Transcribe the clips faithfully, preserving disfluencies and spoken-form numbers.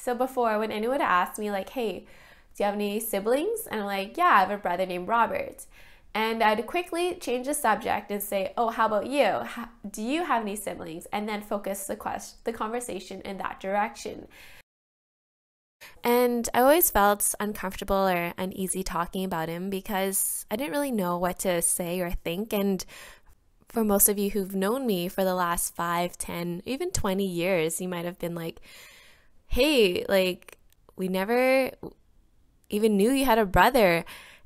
So before, when anyone asked me like, hey, do you have any siblings? And I'm like, yeah, I have a brother named Robert. And I'd quickly change the subject and say, oh, how about you? Do you have any siblings? And then focus the question, the conversation in that direction. And I always felt uncomfortable or uneasy talking about him because I didn't really know what to say or think. And for most of you who've known me for the last five, ten, even twenty years, you might have been like, hey, like, we never even knew you had a brother.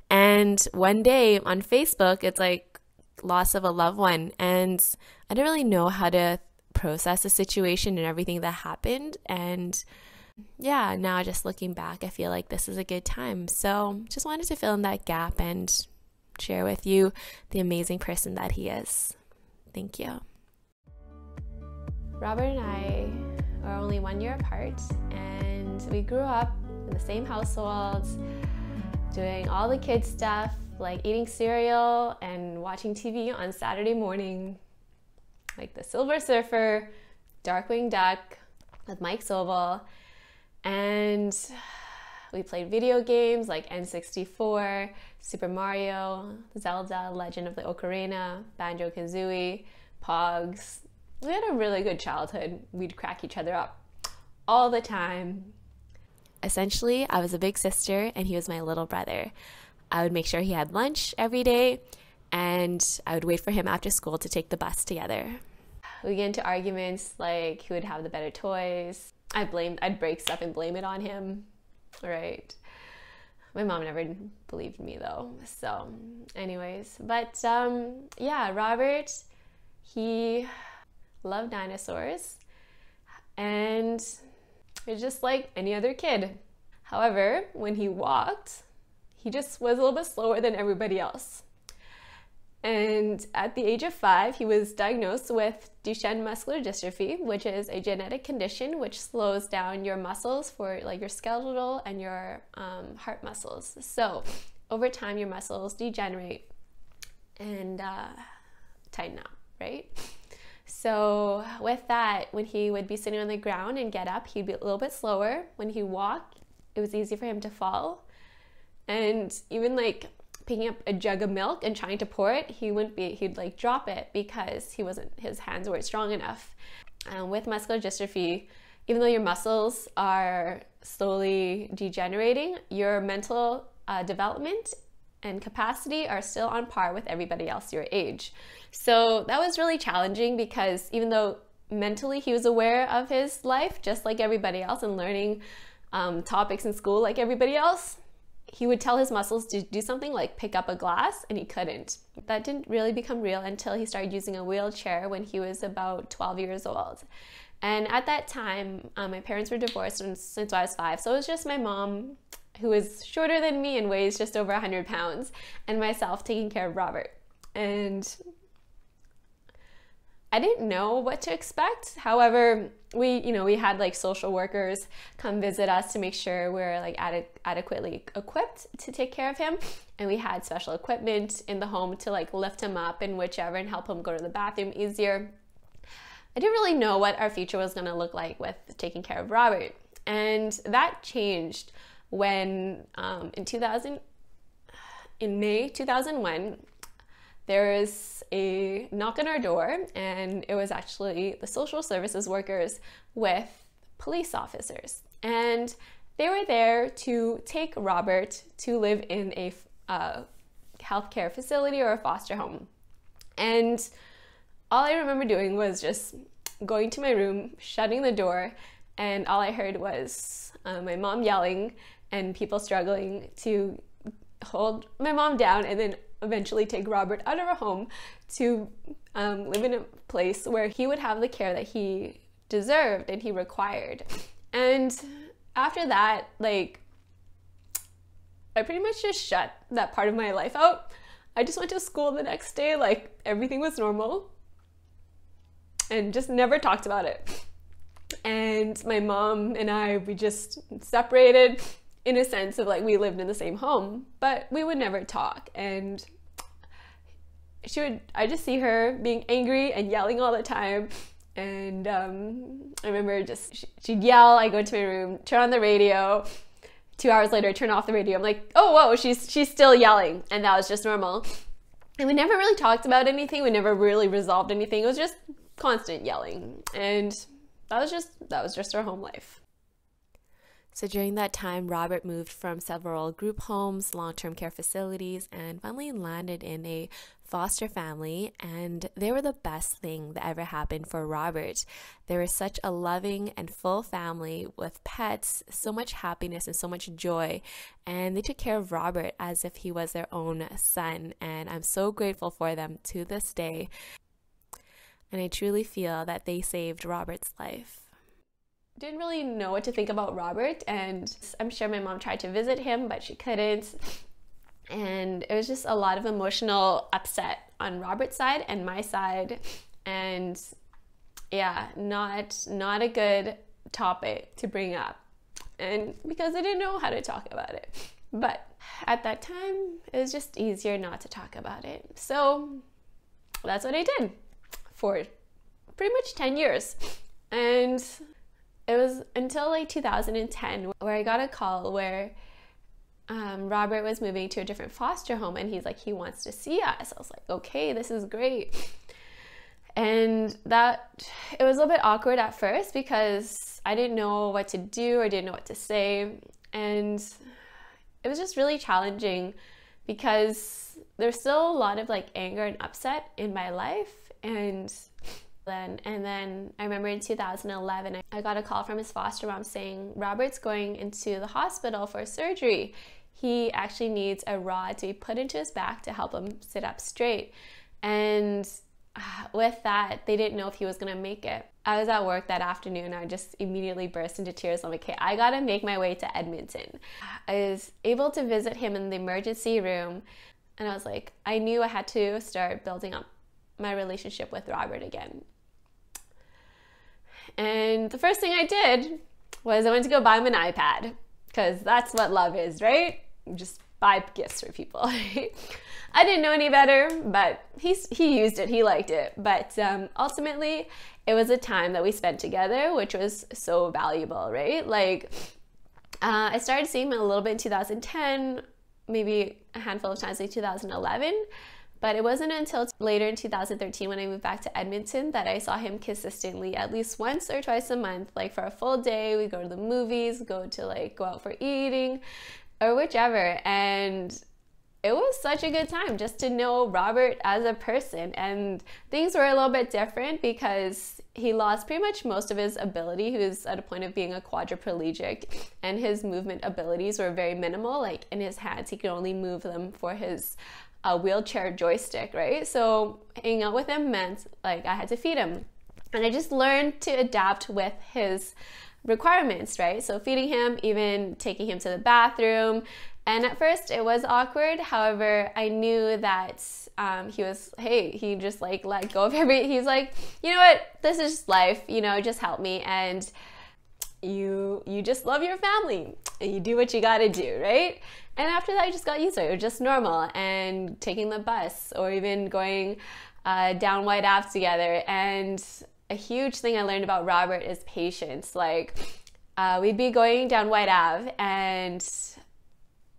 And one day on Facebook, it's like loss of a loved one. And I didn't really know how to process the situation and everything that happened. And yeah, now just looking back, I feel like this is a good time. So just wanted to fill in that gap and share with you the amazing person that he is. Thank you. Robert and I are only one year apart, and we grew up in the same household, doing all the kid stuff, like eating cereal and watching T V on Saturday morning, like The Silver Surfer, Darkwing Duck with Mike Sobel, and we played video games like N sixty-four, Super Mario, Zelda, Legend of the Ocarina, Banjo-Kazooie, Pogs. We had a really good childhood. We'd crack each other up all the time. Essentially, I was a big sister and he was my little brother. I would make sure he had lunch every day, and I would wait for him after school to take the bus together. We get into arguments like who would have the better toys. I blamed, I'd break stuff and blame it on him. Right. My mom never believed me though. So anyways, but um, yeah, Robert, he loved dinosaurs and was just like any other kid. However, when he walked, he just was a little bit slower than everybody else. And at the age of five, he was diagnosed with Duchenne muscular dystrophy, which is a genetic condition which slows down your muscles for like your skeletal and your um, heart muscles. So over time, your muscles degenerate and uh, tighten up, right? So with that, when he would be sitting on the ground and get up, he'd be a little bit slower. When he walked, it was easy for him to fall. And even like picking up a jug of milk and trying to pour it, he wouldn't be, he'd like drop it because he wasn't, his hands weren't strong enough. Um, with muscular dystrophy, even though your muscles are slowly degenerating, your mental uh, development and capacity are still on par with everybody else your age. So that was really challenging because even though mentally he was aware of his life, just like everybody else, and learning um, topics in school like everybody else, he would tell his muscles to do something like pick up a glass, and he couldn't. That didn't really become real until he started using a wheelchair when he was about twelve years old. And at that time, um, my parents were divorced since, since I was five, so it was just my mom, who was shorter than me and weighs just over one hundred pounds, and myself taking care of Robert. And I didn't know what to expect. However, we, you know, we had like social workers come visit us to make sure we're like ad adequately equipped to take care of him. And we had special equipment in the home to like lift him up and whichever and help him go to the bathroom easier. I didn't really know what our future was gonna look like with taking care of Robert. And that changed when um, in two thousand, in May two thousand one, there was a knock on our door, and it was actually the social services workers with police officers. And they were there to take Robert to live in a uh, healthcare facility or a foster home. And all I remember doing was just going to my room, shutting the door, and all I heard was uh, my mom yelling and people struggling to hold my mom down, and then eventually take Robert out of our home to um, live in a place where he would have the care that he deserved and he required. And after that, like, I pretty much just shut that part of my life out. I just went to school the next day, like everything was normal, and just never talked about it. And my mom and I, we just separated, in a sense of like we lived in the same home, but we would never talk. And she would, I just see her being angry and yelling all the time And um, I remember just, she, she'd yell, I go into my room, turn on the radio. Two hours later, I turn off the radio. I'm like, oh, whoa, she's, she's still yelling. And that was just normal. And we never really talked about anything. We never really resolved anything. It was just constant yelling. And that was just, that was just our home life. So during that time, Robert moved from several group homes, long-term care facilities, and finally landed in a foster family, and they were the best thing that ever happened for Robert. They were such a loving and full family with pets, so much happiness and so much joy, and they took care of Robert as if he was their own son, and I'm so grateful for them to this day, and I truly feel that they saved Robert's life. Didn't really know what to think about Robert, and I'm sure my mom tried to visit him, but she couldn't. And it was just a lot of emotional upset on Robert's side and my side, and yeah, not not a good topic to bring up, and because I didn't know how to talk about it. But at that time, it was just easier not to talk about it. So that's what I did for pretty much ten years, and it was until like two thousand ten where I got a call where um, Robert was moving to a different foster home, and he's like, he wants to see us. I was like, okay, this is great. And that, it was a little bit awkward at first because I didn't know what to do or didn't know what to say. And it was just really challenging because there's still a lot of like anger and upset in my life. And Then, and then I remember in two thousand eleven, I got a call from his foster mom saying, Robert's going into the hospital for surgery. He actually needs a rod to be put into his back to help him sit up straight. And with that, they didn't know if he was going to make it. I was at work that afternoon, and I just immediately burst into tears. I'm like, okay, I got to make my way to Edmonton. I was able to visit him in the emergency room, and I was like, I knew I had to start building up my relationship with Robert again. And the first thing I did was I went to go buy him an iPad, because that's what love is, right? Just buy gifts for people. I didn't know any better, but he, he used it, he liked it. But um, ultimately, it was a time that we spent together, which was so valuable, right? Like, uh, I started seeing him a little bit in two thousand ten, maybe a handful of times in two thousand eleven. But it wasn't until later in two thousand thirteen when I moved back to Edmonton that I saw him consistently, at least once or twice a month, like for a full day. We'd go to the movies, go to like go out for eating or whichever. And it was such a good time just to know Robert as a person. And things were a little bit different because he lost pretty much most of his ability. He was at a point of being a quadriplegic, and his movement abilities were very minimal. Like in his hands, he could only move them for his a wheelchair joystick, right? So hanging out with him meant like I had to feed him, and I just learned to adapt with his requirements, right? So feeding him, even taking him to the bathroom. And at first it was awkward. However, I knew that um, he was, hey, he just like let go of everything. He's like, you know what, this is just life, you know, just help me. And you you just love your family and you do what you gotta do, right? And after that, I just got used to it. It was just normal, and taking the bus or even going uh, down White Ave together. And a huge thing I learned about Robert is patience. Like uh, we'd be going down White Ave, and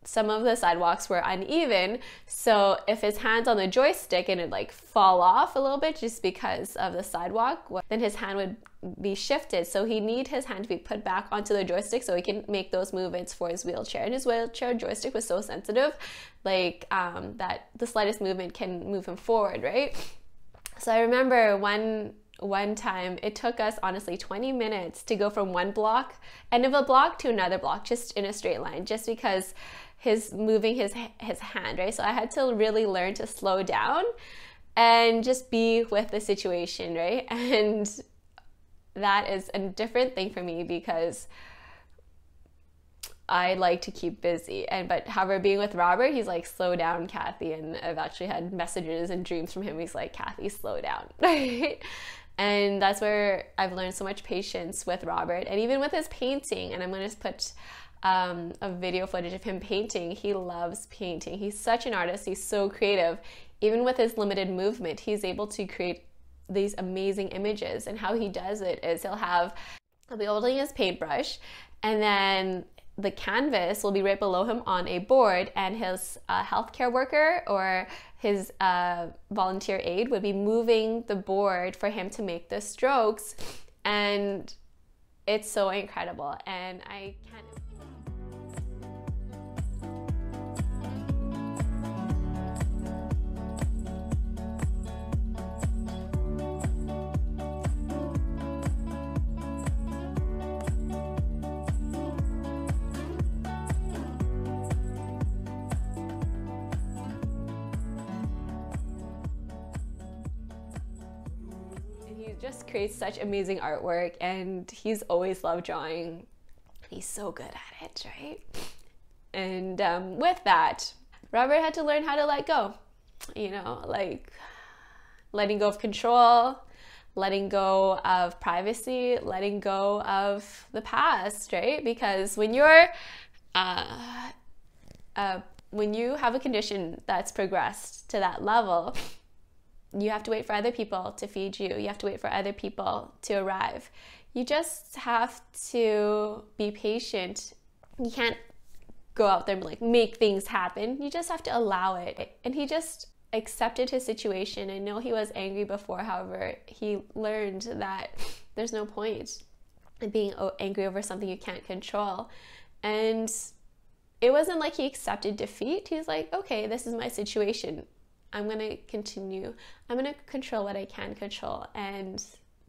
some of the sidewalks were uneven. So if his hand's on the joystick and it'd like fall off a little bit just because of the sidewalk, then his hand would be shifted. So he need his hand to be put back onto the joystick so he can make those movements for his wheelchair. And his wheelchair joystick was so sensitive, like um, that the slightest movement can move him forward, right? So I remember one one time it took us honestly twenty minutes to go from one block, end of a block, to another block, just in a straight line, just because his moving his his hand, right? So I had to really learn to slow down and just be with the situation, right? And that is a different thing for me because I like to keep busy. And but however, being with Robert, he's like, slow down, Kathy. And I've actually had messages and dreams from him. He's like, Kathy, slow down. And that's where I've learned so much patience with Robert, and even with his painting. And I'm going to put um, a video footage of him painting. He loves painting. He's such an artist. He's so creative. Even with his limited movement, he's able to create these amazing images. And how he does it is he'll have, he'll be holding his paintbrush, and then the canvas will be right below him on a board, and his uh, healthcare worker or his uh, volunteer aide would be moving the board for him to make the strokes. And it's so incredible, and I can't. Just creates such amazing artwork, and he's always loved drawing. He's so good at it, right? And um, with that, Robert had to learn how to let go. You know, like letting go of control, letting go of privacy, letting go of the past, right? Because when you're, uh, uh, when you have a condition that's progressed to that level, you have to wait for other people to feed you. You have to wait for other people to arrive. You just have to be patient. You can't go out there and like make things happen. You just have to allow it. And he just accepted his situation. I know he was angry before, however, he learned that there's no point in being angry over something you can't control. And it wasn't like he accepted defeat. He's like, okay, this is my situation. I'm gonna continue. I'm gonna control what I can control. And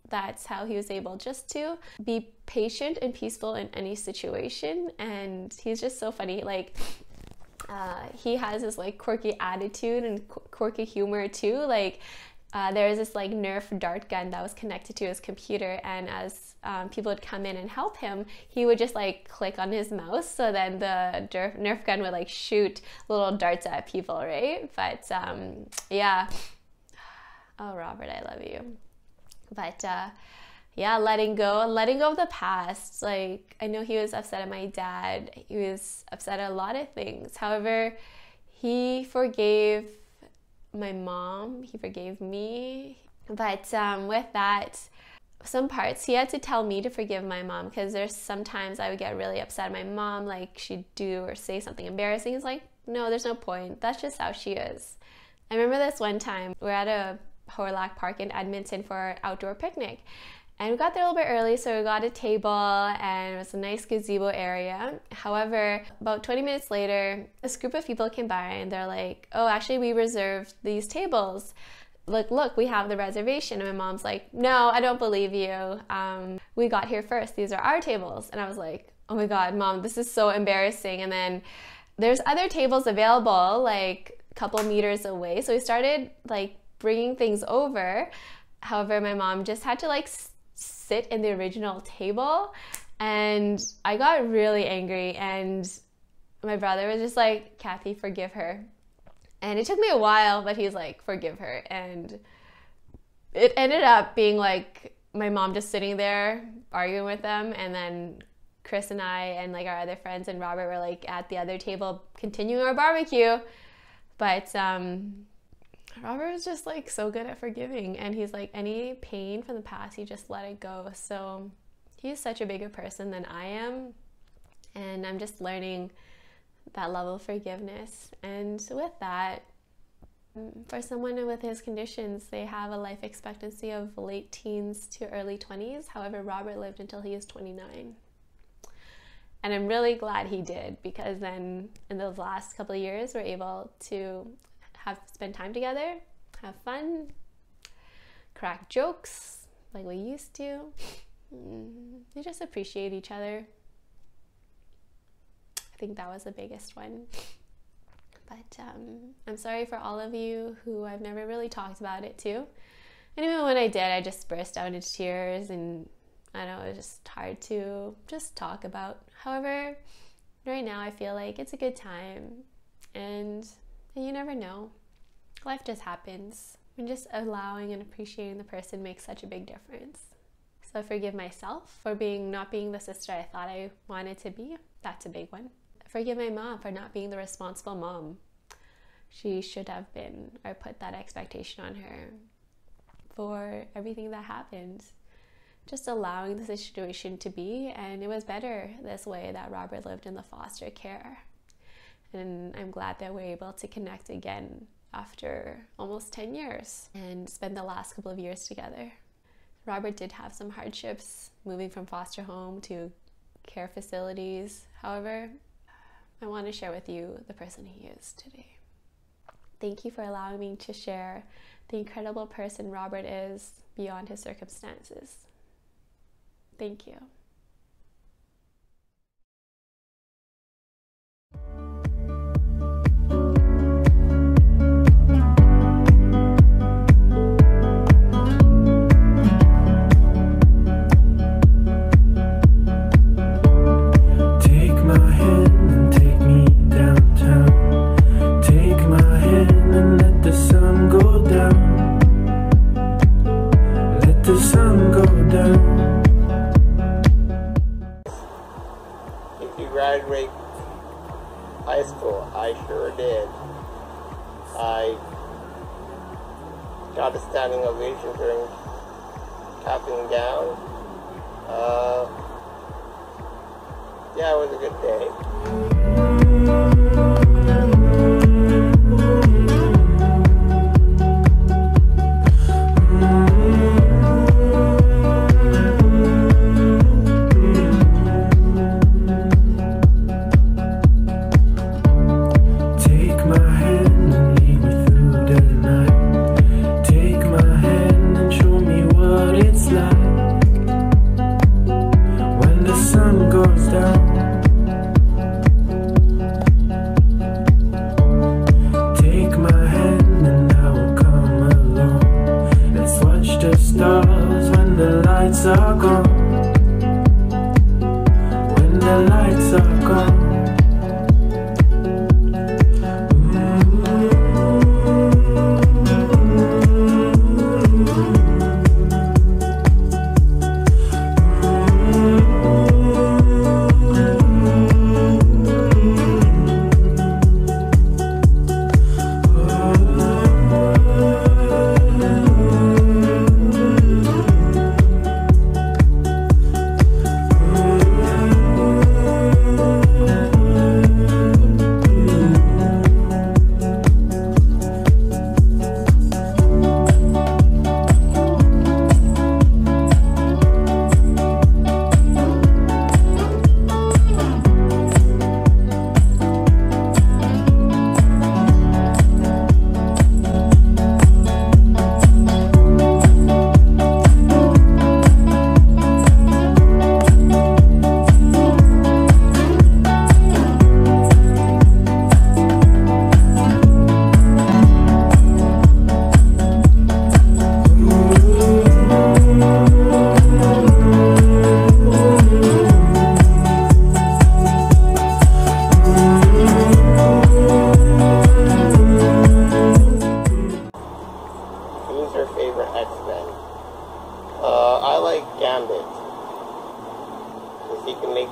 that's how he was able just to be patient and peaceful in any situation. And he's just so funny. Like, uh, he has this like quirky attitude and qu quirky humor too. Like, uh, there was this like Nerf dart gun that was connected to his computer. And as um, people would come in and help him, he would just like click on his mouse. So then the Nerf, Nerf gun would like shoot little darts at people, right? But um, yeah. Oh, Robert, I love you. But uh, yeah, letting go, letting go of the past. Like, I know he was upset at my dad. He was upset at a lot of things. However, he forgave my mom, he forgave me. But um, with that, some parts he had to tell me to forgive my mom, because there's sometimes I would get really upset at my mom, like she'd do or say something embarrassing. It's like, no, there's no point. That's just how she is. I remember this one time, we were at a Hawrelak Park in Edmonton for our outdoor picnic. And we got there a little bit early, so we got a table, and it was a nice gazebo area. However, about twenty minutes later, this group of people came by, and they're like, oh, actually, we reserved these tables. Like, look, we have the reservation. And my mom's like, no, I don't believe you. Um, we got here first. These are our tables. And I was like, oh my God, Mom, this is so embarrassing. And then there's other tables available, like a couple meters away. So we started like bringing things over. However, my mom just had to like sit in the original table, and I got really angry, and my brother was just like, Kathy, forgive her. And it took me a while, but he's like, forgive her. And it ended up being like my mom just sitting there arguing with them, and then Chris and I and like our other friends and Robert were like at the other table continuing our barbecue. But um Robert was just like so good at forgiving, and he's like, any pain from the past, you just let it go. So he's such a bigger person than I am, and I'm just learning that level of forgiveness. And with that, for someone with his conditions, they have a life expectancy of late teens to early twenties. However, Robert lived until he was twenty-nine. And I'm really glad he did, because then in those last couple of years, we're able to have spend time together, have fun, crack jokes like we used to. We just appreciate each other. I think that was the biggest one. But um, I'm sorry for all of you who I've never really talked about it to. And even when I did, I just burst out into tears, and I don't know, it was just hard to just talk about. However, right now I feel like it's a good time, and you never know. Life just happens. And just allowing and appreciating the person makes such a big difference. So I forgive myself for being not being the sister I thought I wanted to be. That's a big one. I forgive my mom for not being the responsible mom she should have been, or put that expectation on her. for everything that happened. Just allowing the situation to be, and it was better this way that Robert lived in the foster care. And I'm glad that we're able to connect again after almost ten years and spend the last couple of years together. Robert did have some hardships moving from foster home to care facilities. However, I want to share with you the person he is today. Thank you for allowing me to share the incredible person Robert is beyond his circumstances. Thank you. Graduate high school, I sure did. I got a standing ovation during tapping down. Uh, yeah, it was a good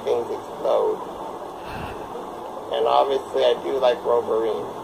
Things explode, and obviously I do like Wolverine.